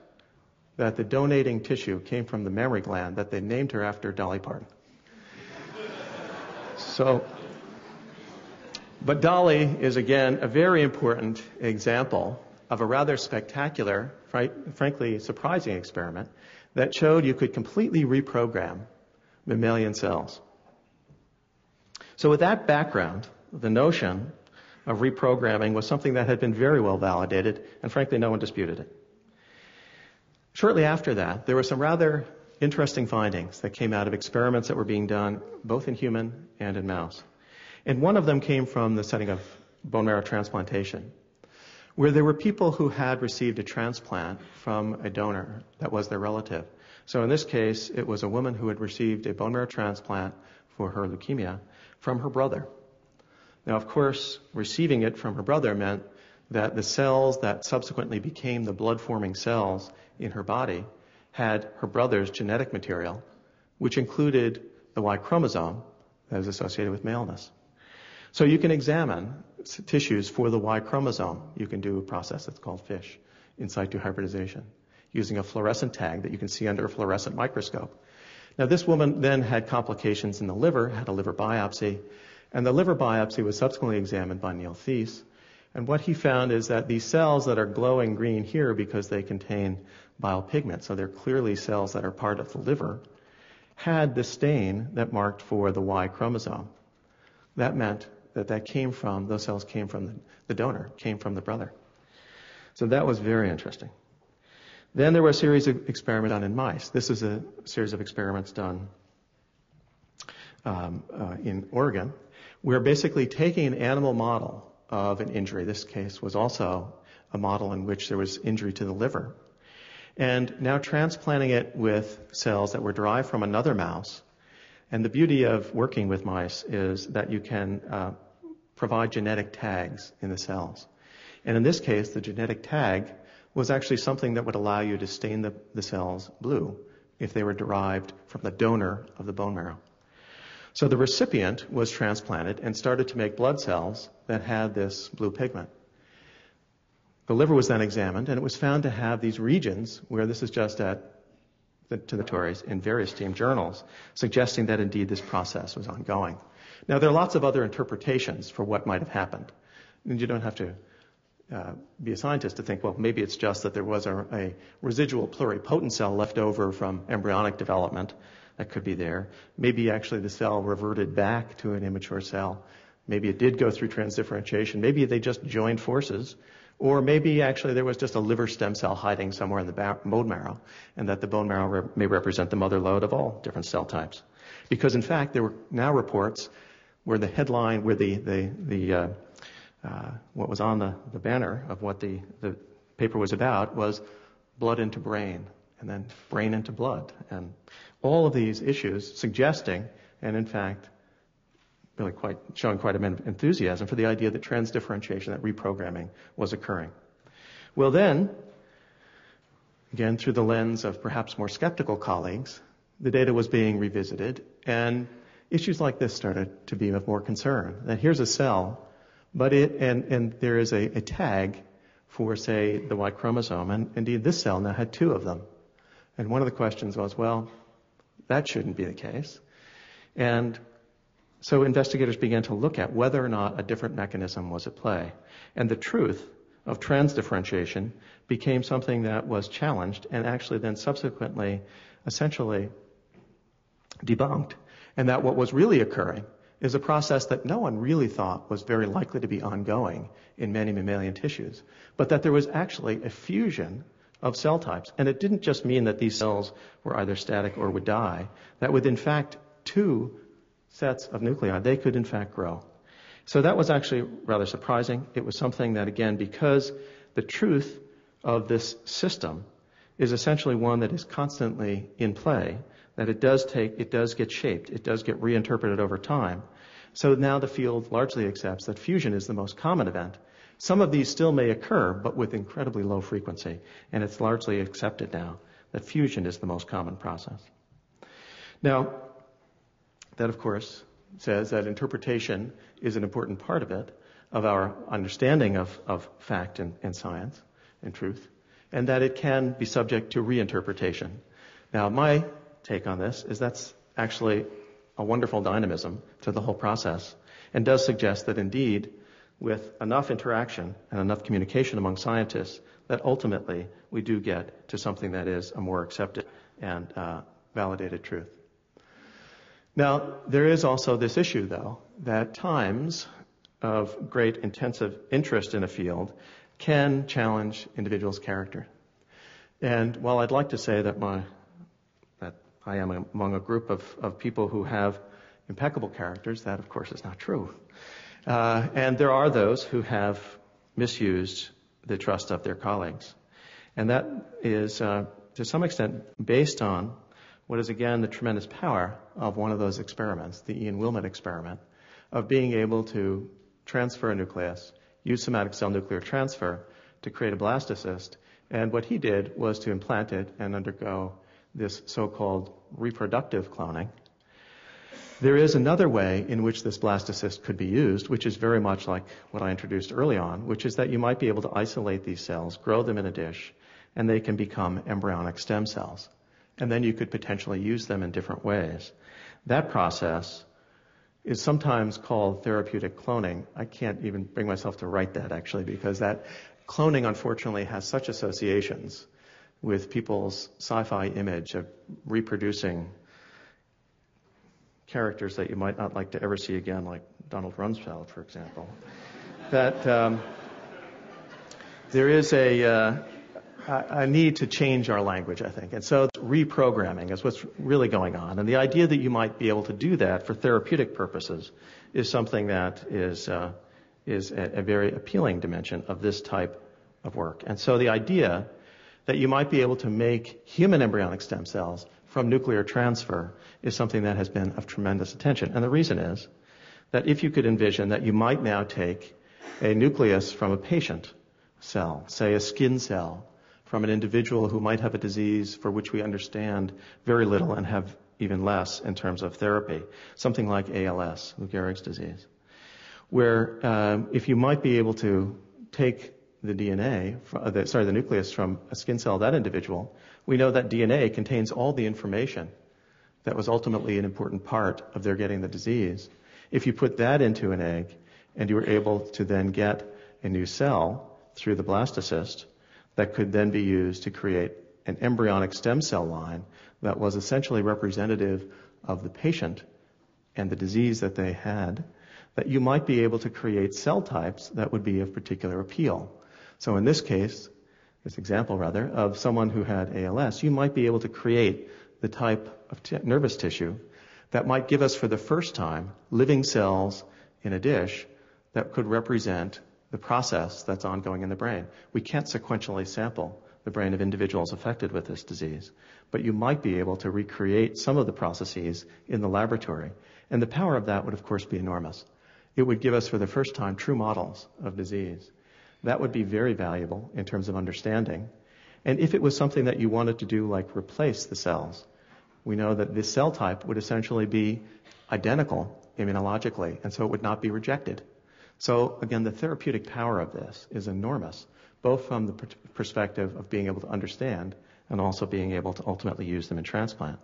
that the donating tissue came from the mammary gland that they named her after Dolly Parton. So, but Dolly is again a very important example of a rather spectacular, frankly surprising experiment that showed you could completely reprogram mammalian cells. So with that background, the notion of reprogramming was something that had been very well validated, and frankly, no one disputed it. Shortly after that, there were some rather interesting findings that came out of experiments that were being done both in human and in mouse. And one of them came from the setting of bone marrow transplantation, where there were people who had received a transplant from a donor that was their relative. So in this case, it was a woman who had received a bone marrow transplant for her leukemia from her brother. Now, of course, receiving it from her brother meant that the cells that subsequently became the blood-forming cells in her body had her brother's genetic material, which included the Y chromosome that is associated with maleness. So you can examine tissues for the Y chromosome. You can do a process that's called FISH, in situ hybridization, using a fluorescent tag that you can see under a fluorescent microscope. Now, this woman then had complications in the liver, had a liver biopsy, and the liver biopsy was subsequently examined by Neil Thies, and what he found is that these cells that are glowing green here because they contain bile pigment, so they're clearly cells that are part of the liver, had the stain that marked for the Y chromosome. That meant that that came from, those cells came from the, the donor, came from the brother. So that was very interesting. Then there were a series of experiments done in mice. This is a series of experiments done um, uh, in Oregon. We're basically taking an animal model of an injury. This case was also a model in which there was injury to the liver. And now transplanting it with cells that were derived from another mouse. And the beauty of working with mice is that you can uh, provide genetic tags in the cells. And in this case, the genetic tag was actually something that would allow you to stain the, the cells blue if they were derived from the donor of the bone marrow. So the recipient was transplanted and started to make blood cells that had this blue pigment. The liver was then examined, and it was found to have these regions where this is just at the, to the Tories in various esteemed journals, suggesting that indeed this process was ongoing. Now, there are lots of other interpretations for what might have happened. And you don't have to uh, be a scientist to think, well, maybe it's just that there was a, a residual pluripotent cell left over from embryonic development that could be there. Maybe actually the cell reverted back to an immature cell. Maybe it did go through transdifferentiation. Maybe they just joined forces. Or maybe actually there was just a liver stem cell hiding somewhere in the bone marrow, and that the bone marrow re- may represent the mother lode of all different cell types. Because in fact, there were now reports where the headline, where the, the, the uh, uh, what was on the, the banner of what the, the paper was about was blood into brain, and then brain into blood. And all of these issues suggesting, and in fact, really quite showing quite a bit of enthusiasm for the idea that transdifferentiation, that reprogramming, was occurring. Well then, again, through the lens of perhaps more skeptical colleagues, the data was being revisited, and issues like this started to be of more concern. That here's a cell, but it and, and there is a, a tag for, say, the Y chromosome, and indeed this cell now had two of them. And one of the questions was, well, that shouldn't be the case. And so investigators began to look at whether or not a different mechanism was at play. And the truth of transdifferentiation became something that was challenged and actually then subsequently essentially debunked. And that what was really occurring is a process that no one really thought was very likely to be ongoing in many mammalian tissues, but that there was actually a fusion of cell types. And it didn't just mean that these cells were either static or would die, that with in fact two sets of nuclei, they could in fact grow. So that was actually rather surprising. It was something that, again, because the truth of this system is essentially one that is constantly in play, that it does take, it does get shaped, it does get reinterpreted over time. So now the field largely accepts that fusion is the most common event. Some of these still may occur, but with incredibly low frequency, and it's largely accepted now that fusion is the most common process. Now, that, of course, says that interpretation is an important part of it, of our understanding of, of fact and, and science and truth, and that it can be subject to reinterpretation. Now, my take on this is that's actually a wonderful dynamism to the whole process and does suggest that, indeed, with enough interaction and enough communication among scientists, that ultimately we do get to something that is a more accepted and uh, validated truth. Now, there is also this issue, though, that times of great intensive interest in a field can challenge individuals' character. And while I'd like to say that my that I am among a group of, of people who have impeccable characters, that, of course, is not true. Uh, and there are those who have misused the trust of their colleagues. And that is, uh, to some extent, based on what is, again, the tremendous power of one of those experiments, the Ian Wilmut experiment, of being able to transfer a nucleus, use somatic cell nuclear transfer to create a blastocyst. And what he did was to implant it and undergo this so-called reproductive cloning. There is another way in which this blastocyst could be used, which is very much like what I introduced early on, which is that you might be able to isolate these cells, grow them in a dish, and they can become embryonic stem cells. And then you could potentially use them in different ways. That process is sometimes called therapeutic cloning. I can't even bring myself to write that, actually, because that cloning, unfortunately, has such associations with people's sci-fi image of reproducing characters that you might not like to ever see again, like Donald Rumsfeld, for example, that um, there is a, uh, a need to change our language, I think. And so reprogramming is what's really going on. And the idea that you might be able to do that for therapeutic purposes is something that is, uh, is a, a very appealing dimension of this type of work. And so the idea that you might be able to make human embryonic stem cells from nuclear transfer is something that has been of tremendous attention. And the reason is that if you could envision that you might now take a nucleus from a patient cell, say a skin cell, from an individual who might have a disease for which we understand very little and have even less in terms of therapy, something like A L S, Lou Gehrig's disease, where um, if you might be able to take the D N A, uh, the, sorry, the nucleus from a skin cell of that individual, we know that D N A contains all the information that was ultimately an important part of their getting the disease. If you put that into an egg and you were able to then get a new cell through the blastocyst, that could then be used to create an embryonic stem cell line that was essentially representative of the patient and the disease that they had, that you might be able to create cell types that would be of particular appeal. So in this case, this example rather, of someone who had A L S, you might be able to create the type of t- nervous tissue that might give us for the first time living cells in a dish that could represent the process that's ongoing in the brain. We can't sequentially sample the brain of individuals affected with this disease, but you might be able to recreate some of the processes in the laboratory. And the power of that would, of course, be enormous. It would give us for the first time true models of disease. That would be very valuable in terms of understanding. And if it was something that you wanted to do, like replace the cells, we know that this cell type would essentially be identical immunologically, and so it would not be rejected. So again, the therapeutic power of this is enormous, both from the pr- perspective of being able to understand and also being able to ultimately use them in transplant.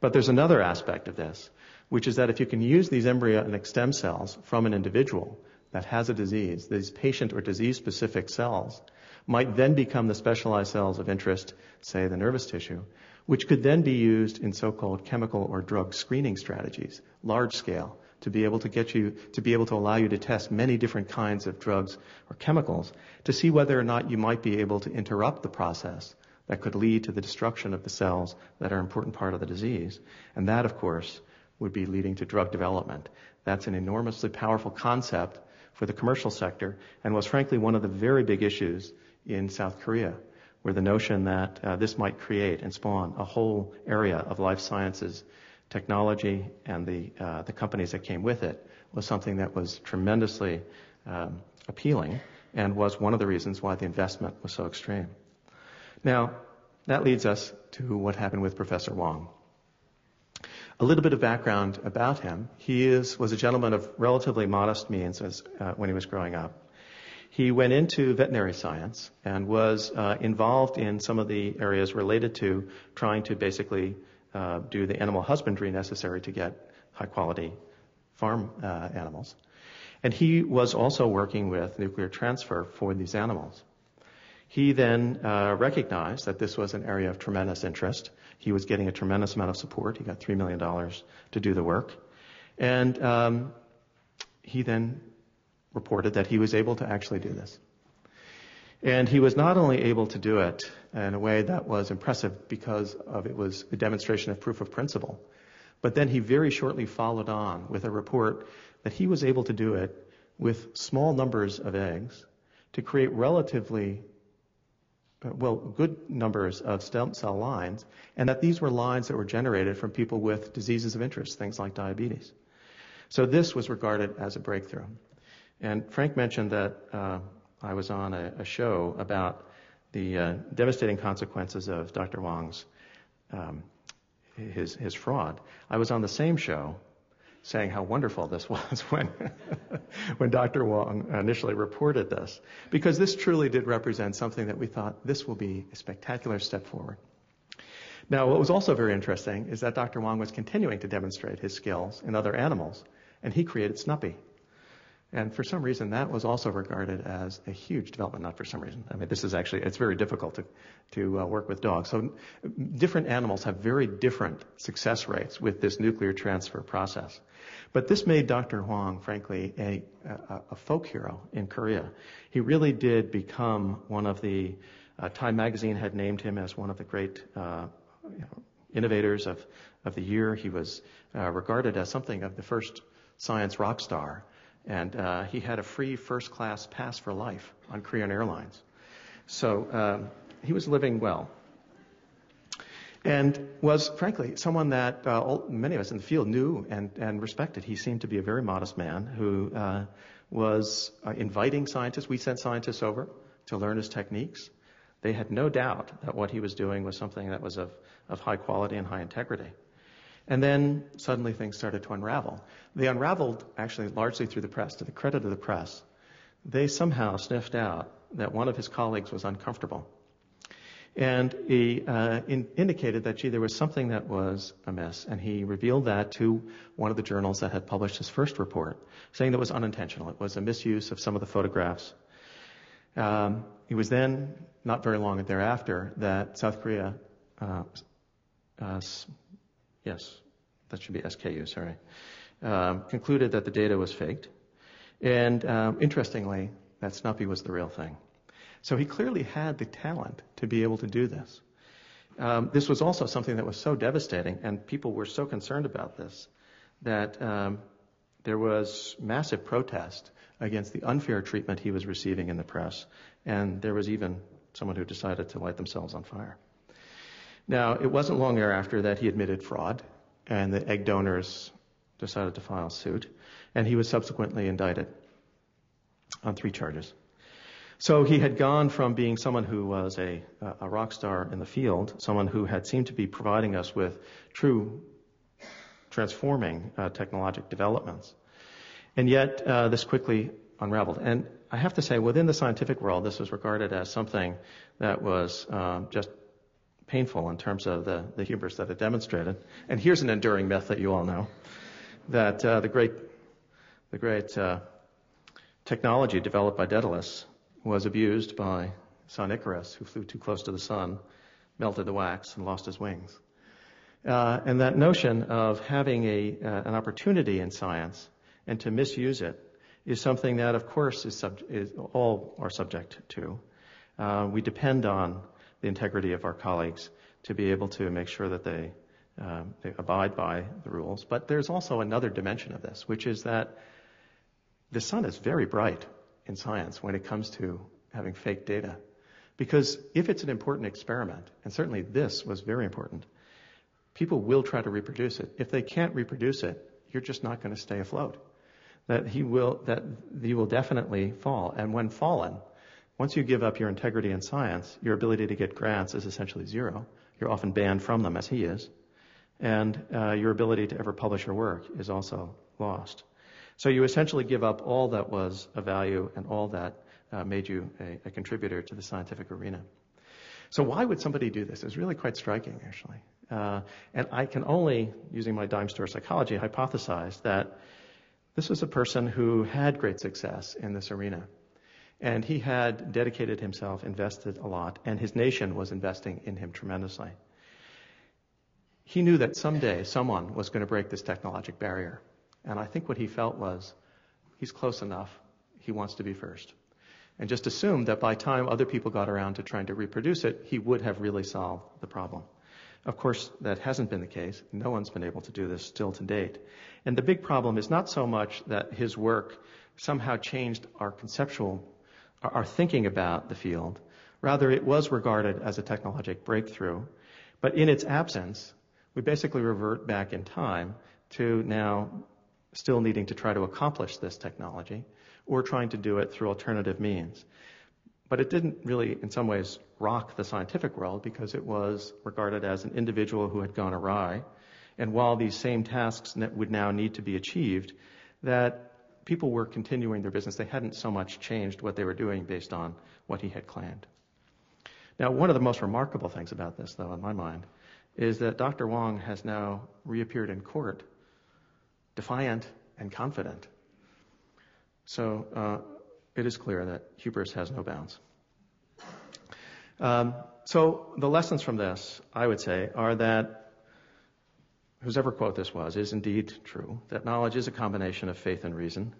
But there's another aspect of this, which is that if you can use these embryonic stem cells from an individual that has a disease, these patient or disease-specific cells might then become the specialized cells of interest, say the nervous tissue, which could then be used in so-called chemical or drug screening strategies, large-scale, to be able to get you, to be able to allow you to test many different kinds of drugs or chemicals to see whether or not you might be able to interrupt the process that could lead to the destruction of the cells that are an important part of the disease. And that, of course, would be leading to drug development. That's an enormously powerful concept for the commercial sector and was frankly one of the very big issues in South Korea, where the notion that uh, this might create and spawn a whole area of life sciences technology and the uh, the companies that came with it was something that was tremendously um, appealing and was one of the reasons why the investment was so extreme. Now, that leads us to what happened with Professor Hwang. A little bit of background about him. He is was a gentleman of relatively modest means as, uh, when he was growing up. He went into veterinary science and was uh, involved in some of the areas related to trying to basically Uh, do the animal husbandry necessary to get high-quality farm uh, animals. And he was also working with nuclear transfer for these animals. He then uh, recognized that this was an area of tremendous interest. He was getting a tremendous amount of support. He got three million dollars to do the work. And um, he then reported that he was able to actually do this. And he was not only able to do it in a way that was impressive because of it was a demonstration of proof of principle, but then he very shortly followed on with a report that he was able to do it with small numbers of eggs to create relatively, well, good numbers of stem cell lines, and that these were lines that were generated from people with diseases of interest, things like diabetes. So this was regarded as a breakthrough. And Frank mentioned that uh, I was on a, a show about the uh, devastating consequences of Doctor Hwang's um, his his fraud. I was on the same show saying how wonderful this was when when Doctor Hwang initially reported this, because this truly did represent something that we thought this will be a spectacular step forward. Now, what was also very interesting is that Doctor Hwang was continuing to demonstrate his skills in other animals, and he created Snuppy. And for some reason, that was also regarded as a huge development. Not for some reason. I mean, this is actually, it's very difficult to, to uh, work with dogs. So different animals have very different success rates with this nuclear transfer process. But this made Doctor Hwang, frankly, a, a, a folk hero in Korea. He really did become one of the, uh, Time magazine had named him as one of the great, uh, you know, innovators of, of the year. He was uh, regarded as something of the first science rock star. And uh, he had a free first-class pass for life on Korean Airlines. So um, he was living well and was, frankly, someone that uh, all, many of us in the field knew and, and respected. He seemed to be a very modest man who uh, was uh, inviting scientists. We sent scientists over to learn his techniques. They had no doubt that what he was doing was something that was of, of high quality and high integrity. And then suddenly things started to unravel. They unraveled actually largely through the press, to the credit of the press. They somehow sniffed out that one of his colleagues was uncomfortable. And he uh, in, indicated that, gee, there was something that was amiss. And he revealed that to one of the journals that had published his first report, saying that it was unintentional. It was a misuse of some of the photographs. Um, it was then, not very long thereafter, that South Korea... Uh, uh, Yes, that should be S K U, sorry. Um, concluded that the data was faked. And um, interestingly, that Snuppy was the real thing. So he clearly had the talent to be able to do this. Um, this was also something that was so devastating, and people were so concerned about this, that um, there was massive protest against the unfair treatment he was receiving in the press. And there was even someone who decided to light themselves on fire. Now, it wasn't long thereafter that he admitted fraud, and the egg donors decided to file suit, and he was subsequently indicted on three charges. So he had gone from being someone who was a, a rock star in the field, someone who had seemed to be providing us with true transforming uh, technologic developments, and yet uh, this quickly unraveled. And I have to say, within the scientific world, this was regarded as something that was um, just painful in terms of the, the hubris that it demonstrated. And here's an enduring myth that you all know, that uh, the great the great uh, technology developed by Daedalus was abused by son Icarus, who flew too close to the sun, melted the wax, and lost his wings. Uh, and that notion of having a uh, an opportunity in science and to misuse it is something that, of course, is, sub- is all are subject to. Uh, we depend on the integrity of our colleagues to be able to make sure that they, um, they abide by the rules. But there's also another dimension of this, which is that the sun is very bright in science when it comes to having fake data. Because if it's an important experiment, and certainly this was very important, people will try to reproduce it. If they can't reproduce it, you're just not going to stay afloat. That he will, that you will definitely fall. And when fallen, once you give up your integrity in science, your ability to get grants is essentially zero. You're often banned from them, as he is. And uh, your ability to ever publish your work is also lost. So you essentially give up all that was of value and all that uh, made you a, a contributor to the scientific arena. So why would somebody do this? It's really quite striking, actually. Uh, and I can only, using my dime store psychology, hypothesize that this was a person who had great success in this arena. And he had dedicated himself, invested a lot, and his nation was investing in him tremendously. He knew that someday someone was going to break this technologic barrier. And I think what he felt was, he's close enough, he wants to be first. And just assumed that by the time other people got around to trying to reproduce it, he would have really solved the problem. Of course, that hasn't been the case. No one's been able to do this still to date. And the big problem is not so much that his work somehow changed our conceptual are thinking about the field. Rather, it was regarded as a technologic breakthrough. But in its absence, we basically revert back in time to now still needing to try to accomplish this technology or trying to do it through alternative means. But it didn't really, in some ways, rock the scientific world because it was regarded as an individual who had gone awry. And while these same tasks would now need to be achieved, that people were continuing their business. They hadn't so much changed what they were doing based on what he had claimed. Now, one of the most remarkable things about this, though, in my mind, is that Doctor Hwang has now reappeared in court, defiant and confident. So uh, it is clear that hubris has no bounds. Um, so the lessons from this, I would say, are that, whose ever quote this was, is indeed true, that knowledge is a combination of faith and reason,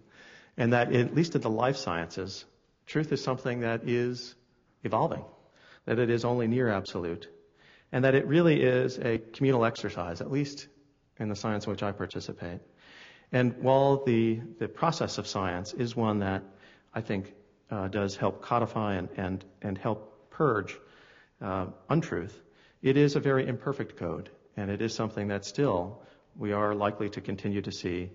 and that, at least in the life sciences, truth is something that is evolving, that it is only near absolute, and that it really is a communal exercise, at least in the science in which I participate. And while the, the process of science is one that I think uh, does help codify and, and, and help purge uh, untruth, it is a very imperfect code, and it is something that still we are likely to continue to see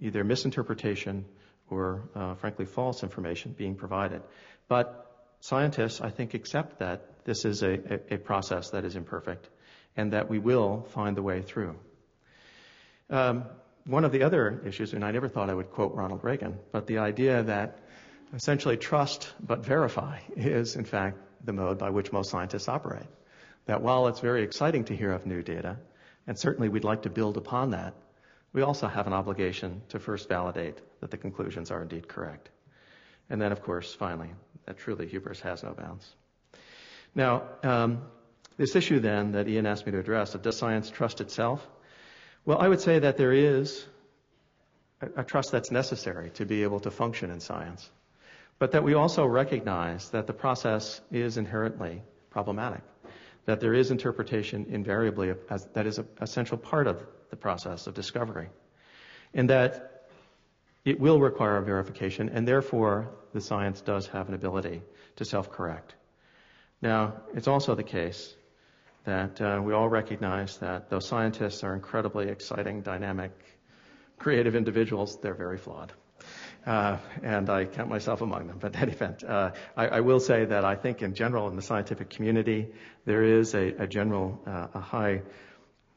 either misinterpretation or, uh, frankly, false information being provided. But scientists, I think, accept that this is a, a, a process that is imperfect and that we will find the way through. Um, one of the other issues, and I never thought I would quote Ronald Reagan, but the idea that essentially trust but verify is, in fact, the mode by which most scientists operate. That while it's very exciting to hear of new data, and certainly we'd like to build upon that, we also have an obligation to first validate that the conclusions are indeed correct. And then, of course, finally, that truly hubris has no bounds. Now, um, this issue then that Ian asked me to address, of does science trust itself? Well, I would say that there is a, a trust that's necessary to be able to function in science, but that we also recognize that the process is inherently problematic, that there is interpretation invariably as, that is an essential part of the process of discovery, and that it will require verification, and therefore the science does have an ability to self-correct. Now, it's also the case that uh, we all recognize that though scientists are incredibly exciting, dynamic, creative individuals, they're very flawed. Uh, and I count myself among them. But in any event, uh, I, I will say that I think in general in the scientific community, there is a, a general, uh, a high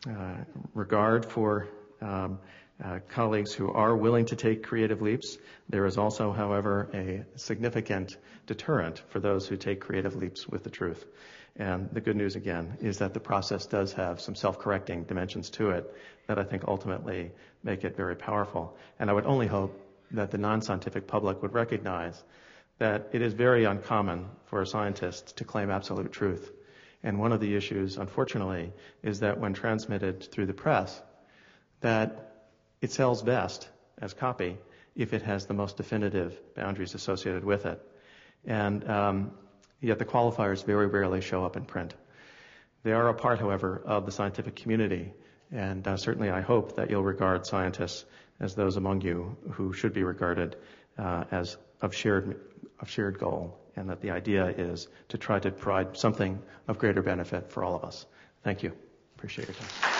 uh, regard for um, uh, colleagues who are willing to take creative leaps. There is also, however, a significant deterrent for those who take creative leaps with the truth. And the good news, again, is that the process does have some self-correcting dimensions to it that I think ultimately make it very powerful. And I would only hope that the non-scientific public would recognize that it is very uncommon for a scientist to claim absolute truth. And one of the issues, unfortunately, is that when transmitted through the press, that it sells best as copy if it has the most definitive boundaries associated with it. And um, yet the qualifiers very rarely show up in print. They are a part, however, of the scientific community, and uh, certainly I hope that you'll regard scientists as those among you who should be regarded uh, as of shared, of shared goal, and that the idea is to try to provide something of greater benefit for all of us. Thank you. Appreciate your time.